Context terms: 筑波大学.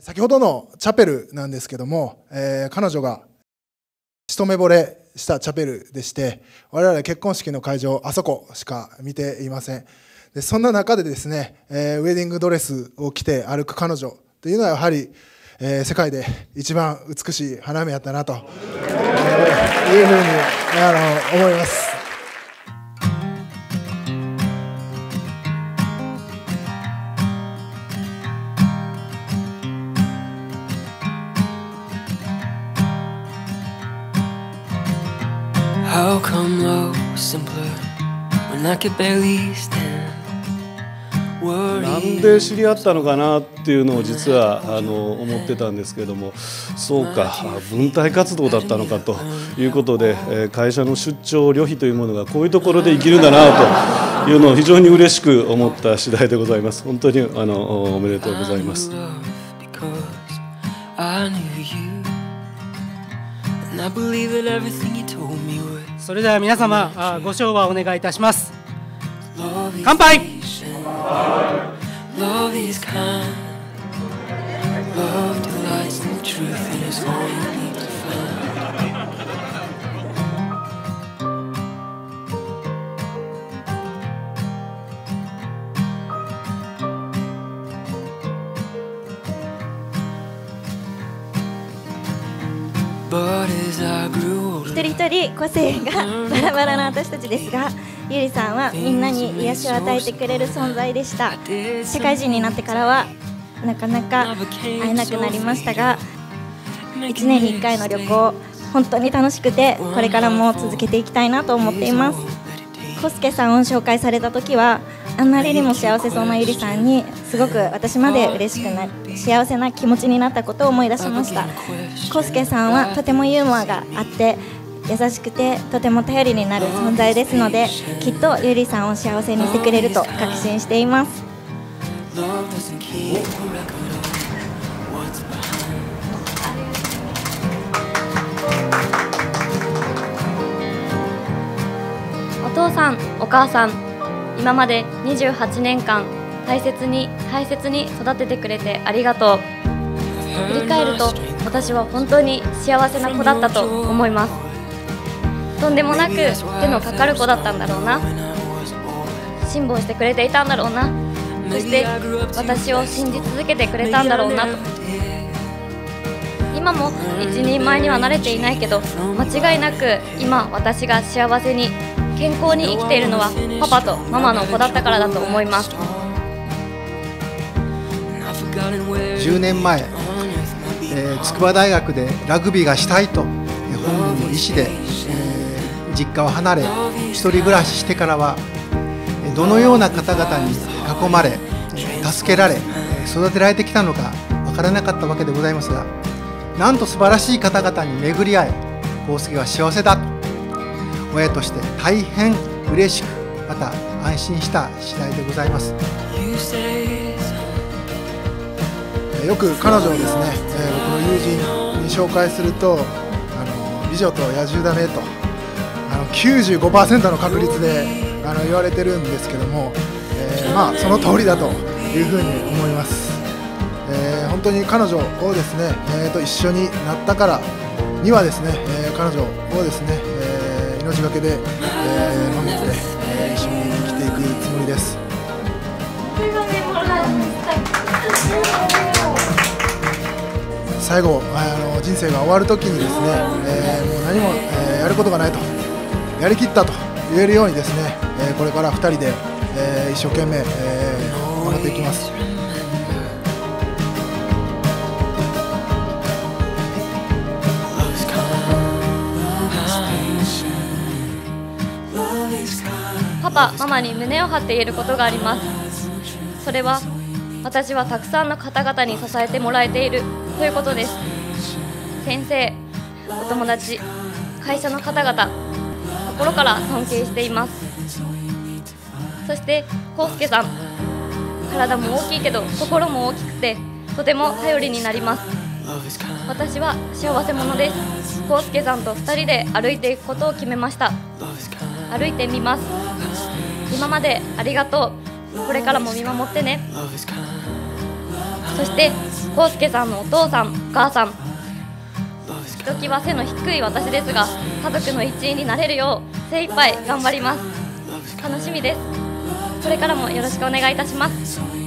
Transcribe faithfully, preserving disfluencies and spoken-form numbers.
先ほどのチャペルなんですけども、えー、彼女が一目惚れしたチャペルでして、我々結婚式の会場あそこしか見ていません。でそんな中でですね、えー、ウェディングドレスを着て歩く彼女というのはやはり、えー、世界で一番美しい花嫁やったなというふうにあの思います。How come love simpler when I could barely stand? なんで知り合ったのかなっていうのを実はあの思ってたんですけども、そうか文体活動だったのかということで、会社の出張旅費というものがこういうところで生きるんだなというのを非常に嬉しく思った次第でございます。本当にあのおめでとうございます。それでは皆様、ご唱和をお願いいたします。乾杯。一人一人個性がバラバラな私たちですが、ゆりさんはみんなに癒しを与えてくれる存在でした。社会人になってからはなかなか会えなくなりましたが、いちねんにいっかいの旅行、本当に楽しくて、これからも続けていきたいなと思っています。コスケさんを紹介された時は、あんまりにも幸せそうなゆりさんにすごく私まで嬉しくなり、幸せな気持ちになったことを思い出しました。コスケさんはとてもユーモアがあって優しくて、とても頼りになる存在ですので、きっとゆりさんを幸せにしてくれると確信しています。お父さん、お母さん、今までにじゅうはちねんかん大切に大切に育ててくれてありがとう。振り返ると私は本当に幸せな子だったと思います。とんでもなく手のかかる子だったんだろうな、辛抱してくれていたんだろうな、そして私を信じ続けてくれたんだろうなと。今も一人前には慣れていないけど、間違いなく今私が幸せに健康に生きているのはパパとママの子だったからだと思います。じゅうねんまえ、えー、筑波大学でラグビーがしたいと本人の意思で、実家を離れ一人暮らししてからは、どのような方々に囲まれ助けられ育てられてきたのか分からなかったわけでございますが、なんと素晴らしい方々に巡り会え、功績は幸せだと親として大変嬉しく、また安心した次第でございます。よく彼女をですね、僕の友人に紹介すると「美女と野獣だね」と。きゅうじゅうごパーセント の確率であの言われてるんですけども、えー、まあその通りだというふうに思います。えー、本当に彼女をですね、えー、と一緒になったからにはですね、えー、彼女をですね、えー、命がけで、えー、本日で、えー、一緒に生きていくつもりです。最後あの人生が終わるときにですね、えー、もう何も、えー、やることがないと、やりきったと言えるようにですね、えー、これからふたりで、えー、一生懸命、えー、頑張っていきます。パパ、ママに胸を張って言えることがあります。それは私はたくさんの方々に支えてもらえているということです。先生、お友達、会社の方々、心から尊敬しています。そしてコウスケさん、体も大きいけど心も大きくて、とても頼りになります。私は幸せ者です。コウスケさんとふたりで歩いていくことを決めました。歩いてみます。今までありがとう。これからも見守ってね。そして浩介さんのお父さん、お母さん、ひときわ背の低い私ですが、家族の一員になれるよう精一杯頑張ります。楽しみです。これからもよろしくお願いいたします。